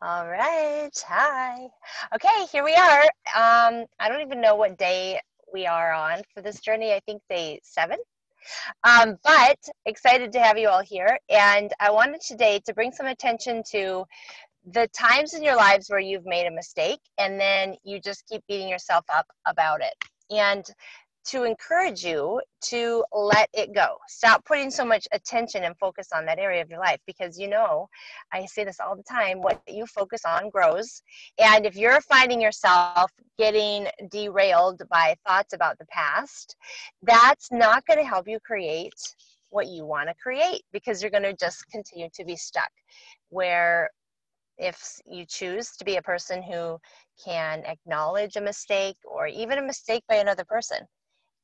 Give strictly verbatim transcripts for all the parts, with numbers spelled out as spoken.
All right, hi. Okay, here we are. Um, I don't even know what day we are on for this journey. I think day seven. Um, but excited to have you all here. And I wanted today to bring some attention to the times in your lives where you've made a mistake and then you just keep beating yourself up about it. And to encourage you to let it go. Stop putting so much attention and focus on that area of your life, because you know, I say this all the time, what you focus on grows. And if you're finding yourself getting derailed by thoughts about the past, that's not going to help you create what you want to create, because you're going to just continue to be stuck where if you choose to be a person who can acknowledge a mistake or even a mistake by another person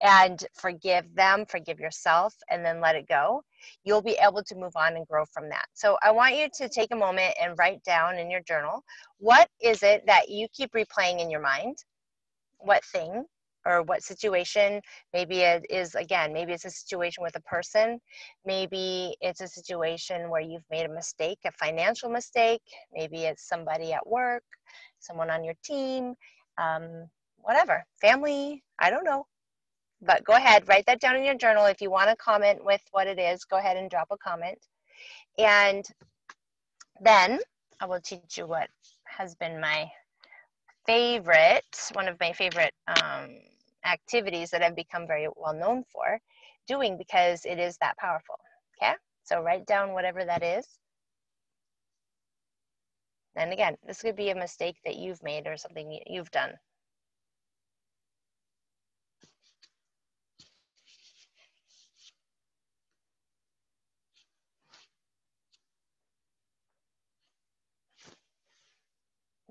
and forgive them, forgive yourself, and then let it go, you'll be able to move on and grow from that. So I want you to take a moment and write down in your journal, what is it that you keep replaying in your mind? What thing or what situation? Maybe it is, again, maybe it's a situation with a person. Maybe it's a situation where you've made a mistake, a financial mistake. Maybe it's somebody at work, someone on your team, um, whatever, family, I don't know. But go ahead, write that down in your journal. If you want to comment with what it is, go ahead and drop a comment. And then I will teach you what has been my favorite, one of my favorite um, activities that I've become very well known for doing, because it is that powerful, okay? So write down whatever that is. And again, this could be a mistake that you've made or something you've done.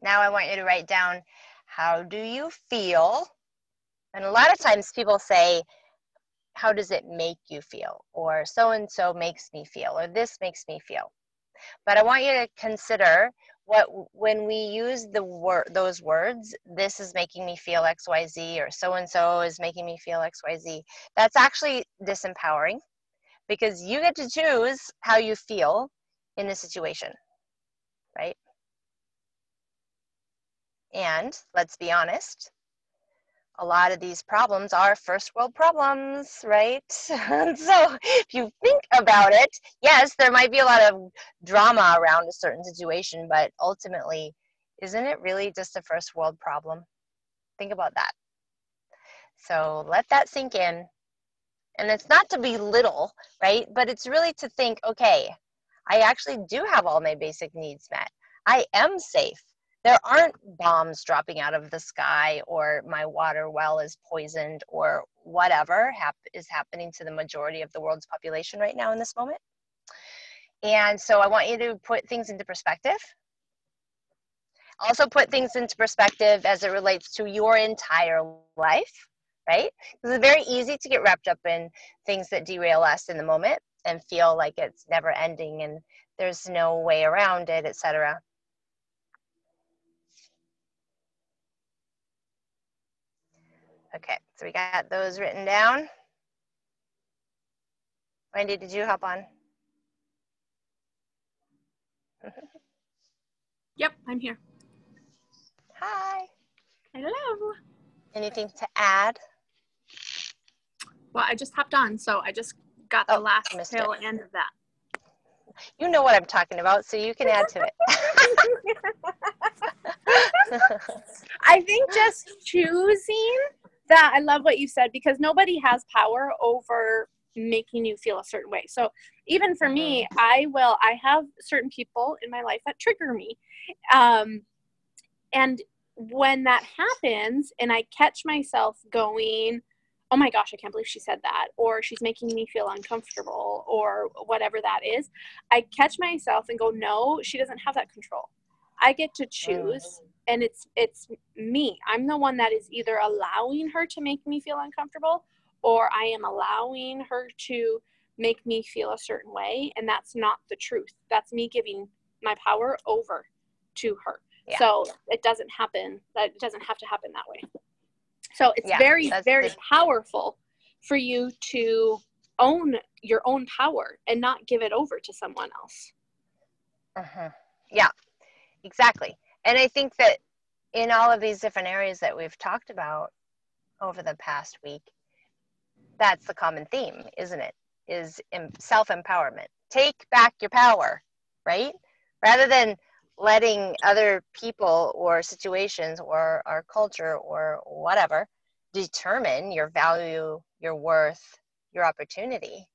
Now I want you to write down, how do you feel? And a lot of times people say, how does it make you feel? Or so-and-so makes me feel, or this makes me feel. But I want you to consider what, when we use the word, those words, this is making me feel X Y Z, or so-and-so is making me feel X Y Z, that's actually disempowering, because you get to choose how you feel in the situation, right? And let's be honest, a lot of these problems are first world problems, right? So if you think about it, yes, there might be a lot of drama around a certain situation, but ultimately, isn't it really just a first world problem? Think about that. So let that sink in. And it's not to belittle, right? But it's really to think, okay, I actually do have all my basic needs met. I am safe. There aren't bombs dropping out of the sky, or my water well is poisoned, or whatever hap is happening to the majority of the world's population right now in this moment. And so I want you to put things into perspective. Also put things into perspective as it relates to your entire life, right? Because it's very easy to get wrapped up in things that derail us in the moment and feel like it's never ending and there's no way around it, et cetera. Okay, so we got those written down. Wendy, did you hop on? Yep, I'm here. Hi. Hello. Anything to add? Well, I just hopped on, so I just got the oh, last tail end of that. You know what I'm talking about, so you can add to it. I think just choosing that. I love what you said, because nobody has power over making you feel a certain way. So even for me, I will, I have certain people in my life that trigger me. Um, and when that happens and I catch myself going, oh my gosh, I can't believe she said that, or she's making me feel uncomfortable, or whatever that is, I catch myself and go, no, she doesn't have that control. I get to choose, and it's it's me. I'm the one that is either allowing her to make me feel uncomfortable, or I am allowing her to make me feel a certain way, and that's not the truth. That's me giving my power over to her. Yeah. So it doesn't happen. That it doesn't have to happen that way. So it's yeah, very, very the... powerful for you to own your own power and not give it over to someone else. Uh-huh. Yeah. Exactly. And I think that in all of these different areas that we've talked about over the past week, that's the common theme, isn't it? Is self-empowerment. Take back your power, right? Rather than letting other people or situations or our culture or whatever determine your value, your worth, your opportunity.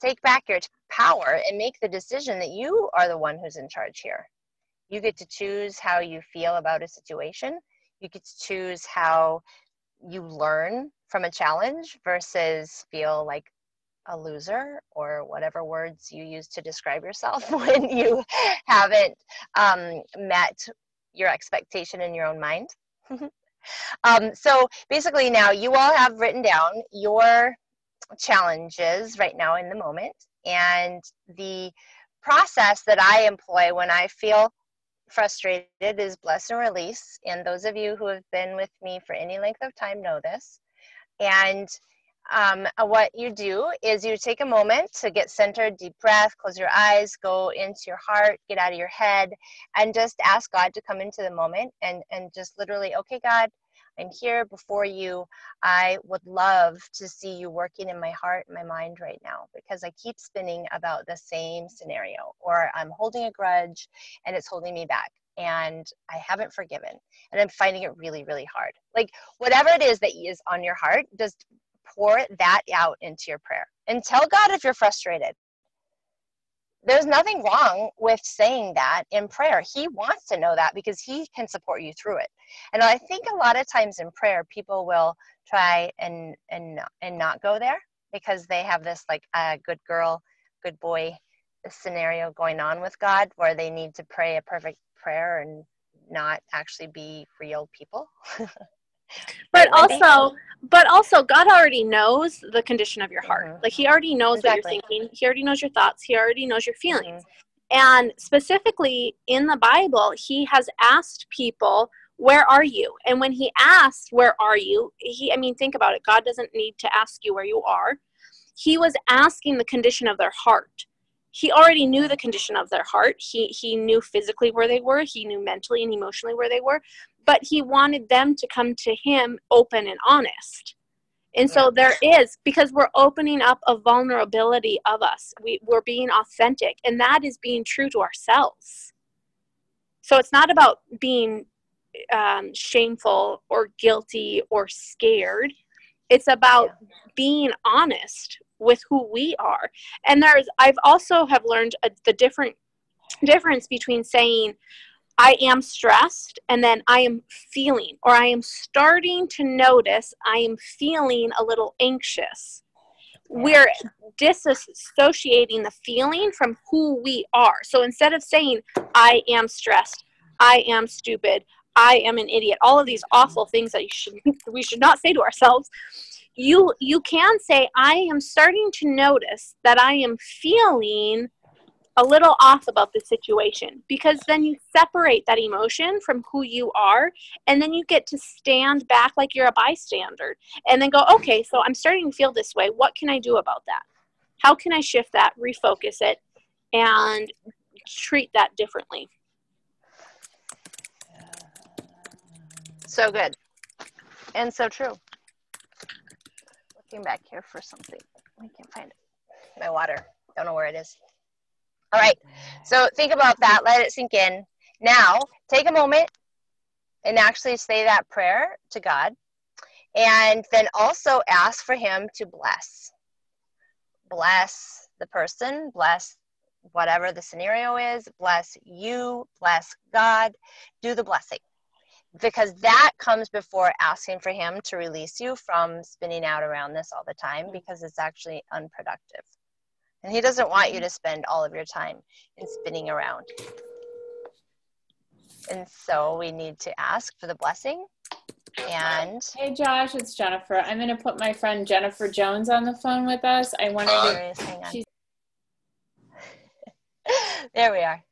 Take back your power and make the decision that you are the one who's in charge here. You get to choose how you feel about a situation. You get to choose how you learn from a challenge versus feel like a loser or whatever words you use to describe yourself when you haven't um, met your expectation in your own mind. um, so basically now you all have written down your challenges right now in the moment, and the process that I employ when I feel frustrated is bless and release, and those of you who have been with me for any length of time know this. And um, what you do is you take a moment to get centered, deep breath, close your eyes, go into your heart, get out of your head, and just ask God to come into the moment and, and just literally, okay, God, I'm here before you. I would love to see you working in my heart and my mind right now, because I keep spinning about the same scenario, or I'm holding a grudge and it's holding me back and I haven't forgiven and I'm finding it really, really hard. Like whatever it is that is on your heart, just pour that out into your prayer and tell God if you're frustrated. There's nothing wrong with saying that in prayer. He wants to know that because he can support you through it. And I think a lot of times in prayer, people will try and and and not go there because they have this like a uh, good girl, good boy scenario going on with God, where they need to pray a perfect prayer and not actually be real people. But also, but also God already knows the condition of your heart. Mm-hmm. Like he already knows exactly. what you're thinking. He already knows your thoughts. He already knows your feelings. Mm-hmm. And specifically in the Bible, he has asked people, where are you? And when he asks, where are you? He, I mean, think about it. God doesn't need to ask you where you are. He was asking the condition of their heart. He already knew the condition of their heart. He, he knew physically where they were. He knew mentally and emotionally where they were. But he wanted them to come to him open and honest. And so there is, because we're opening up a vulnerability of us. We, we're being authentic, and that is being true to ourselves. So it's not about being um, shameful or guilty or scared. It's about yeah. being honest with who we are. And there's, I've also have learned a, the different difference between saying, I am stressed, and then I am feeling, or I am starting to notice I am feeling a little anxious. We're disassociating the feeling from who we are. So instead of saying, I am stressed, I am stupid, I am an idiot, all of these awful things that you should, we should not say to ourselves, you, you can say, I am starting to notice that I am feeling a little off about the situation, because then you separate that emotion from who you are, and then you get to stand back like you're a bystander and then go, okay, so I'm starting to feel this way. What can I do about that? How can I shift that, refocus it, and treat that differently? So good. And so true. Looking back here for something. I can't find it. My water. Don't know where it is. All right, so think about that. Let it sink in. Now, take a moment and actually say that prayer to God, and then also ask for him to bless. Bless the person, bless whatever the scenario is, bless you, bless God. Do the blessing, because that comes before asking for him to release you from spinning out around this all the time, because it's actually unproductive. And he doesn't want you to spend all of your time in spinning around. And so we need to ask for the blessing. And hey, Josh, it's Jennifer. I'm going to put my friend Jennifer Jones on the phone with us. I wonder if hang on. She's there we are.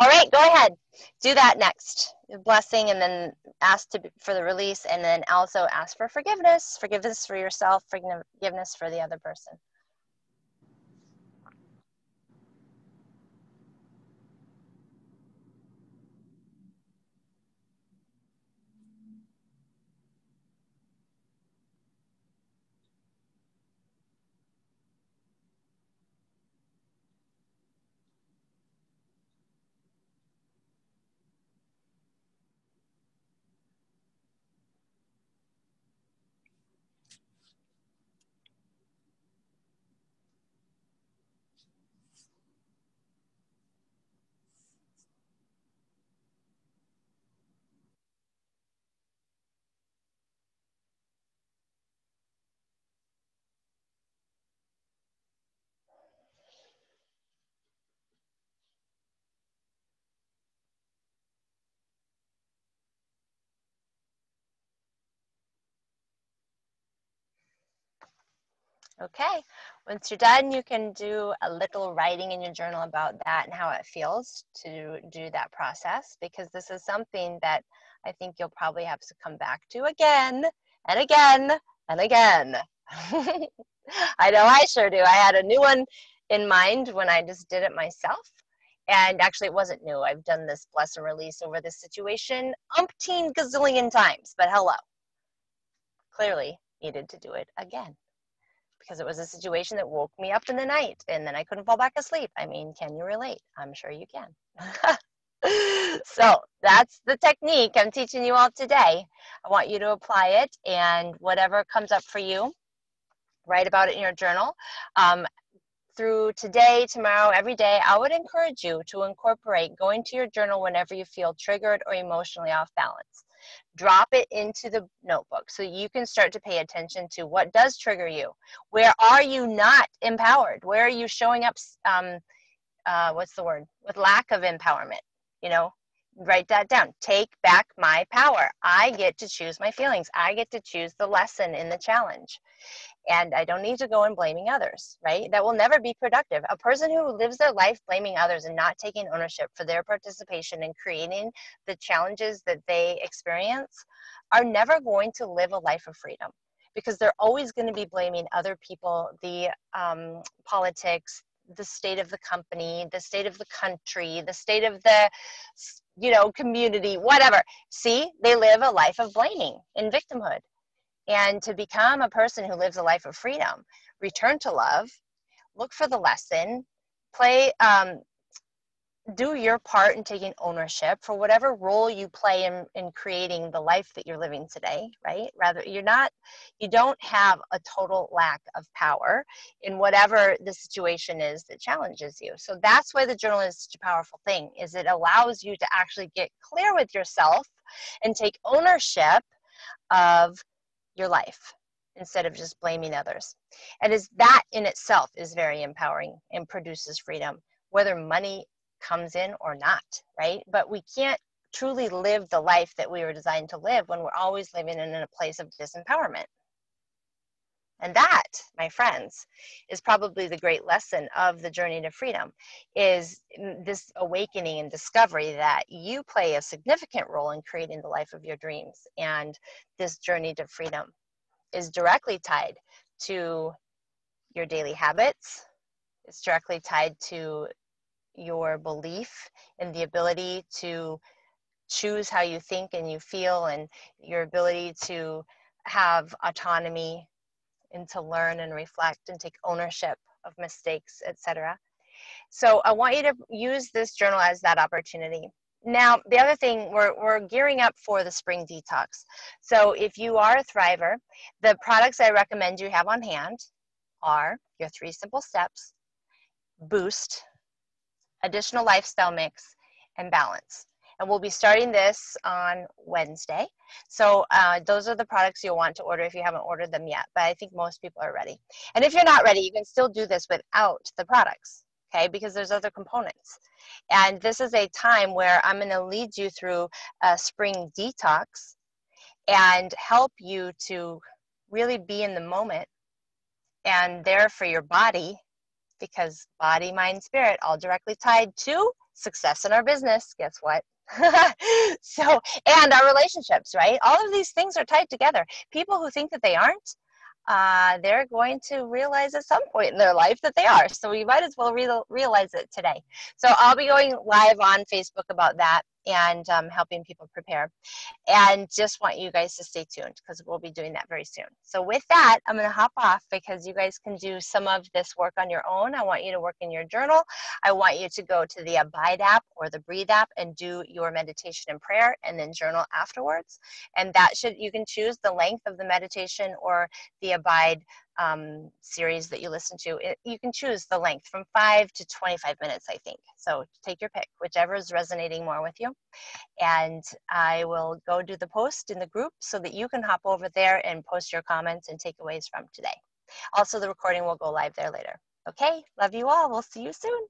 All right, go ahead. Do that next. Blessing, and then ask to, for the release, and then also ask for forgiveness. Forgiveness for yourself, forgiveness for the other person. Okay, once you're done, you can do a little writing in your journal about that and how it feels to do that process, because this is something that I think you'll probably have to come back to again and again and again. I know I sure do. I had a new one in mind when I just did it myself. And actually, it wasn't new. I've done this bless and release over this situation umpteen gazillion times, but hello. Clearly needed to do it again, because it was a situation that woke me up in the night and then I couldn't fall back asleep. I mean, can you relate? I'm sure you can. So that's the technique I'm teaching you all today. I want you to apply it, and whatever comes up for you, write about it in your journal. Um, through today, tomorrow, every day, I would encourage you to incorporate going to your journal whenever you feel triggered or emotionally off balance. Drop it into the notebook so you can start to pay attention to what does trigger you. Where are you not empowered? Where are you showing up, um, uh, what's the word, with lack of empowerment? You know, write that down. Take back my power. I get to choose my feelings. I get to choose the lesson in the challenge. And I don't need to go and blaming others, right? That will never be productive. A person who lives their life blaming others and not taking ownership for their participation in creating the challenges that they experience are never going to live a life of freedom, because they're always going to be blaming other people, the um, politics, the state of the company, the state of the country, the state of the, you know, community, whatever. See, they live a life of blaming and victimhood. And to become a person who lives a life of freedom, return to love, look for the lesson, play, um, do your part in taking ownership for whatever role you play in, in creating the life that you're living today, right? Rather, you're not, you don't have a total lack of power in whatever the situation is that challenges you. So that's why the journal is such a powerful thing, is it allows you to actually get clear with yourself and take ownership of your life instead of just blaming others. And is that in itself is very empowering and produces freedom, whether money comes in or not, right? But we can't truly live the life that we were designed to live when we're always living in a place of disempowerment. And that, my friends, is probably the great lesson of the journey to freedom, is this awakening and discovery that you play a significant role in creating the life of your dreams. And this journey to freedom is directly tied to your daily habits. It's directly tied to your belief and the ability to choose how you think and you feel, and your ability to have autonomy and to learn and reflect and take ownership of mistakes, et cetera. So I want you to use this journal as that opportunity. Now, the other thing, we're, we're gearing up for the spring detox. So if you are a thriver, the products I recommend you have on hand are your three simple steps, boost, additional lifestyle mix, and balance. And we'll be starting this on Wednesday. So uh, those are the products you'll want to order if you haven't ordered them yet, but I think most people are ready. And if you're not ready, you can still do this without the products, okay? Because there's other components. And this is a time where I'm gonna lead you through a spring detox and help you to really be in the moment and there for your body, because body, mind, spirit, all directly tied to success in our business, guess what? So, and our relationships, right? All of these things are tied together. People who think that they aren't, uh, they're going to realize at some point in their life that they are. So we might as well re realize it today. So I'll be going live on Facebook about that and um, helping people prepare. And just want you guys to stay tuned, because we'll be doing that very soon. So with that, I'm gonna hop off, because you guys can do some of this work on your own. I want you to work in your journal. I want you to go to the Abide app or the Breathe app and do your meditation and prayer, and then journal afterwards. And that should, you can choose the length of the meditation or the Abide um, series that you listen to. It, you can choose the length from five to twenty-five minutes, I think. So take your pick, whichever is resonating more with you. And I will go do the post in the group so that you can hop over there and post your comments and takeaways from today. Also, the recording will go live there later. Okay, love you all. We'll see you soon.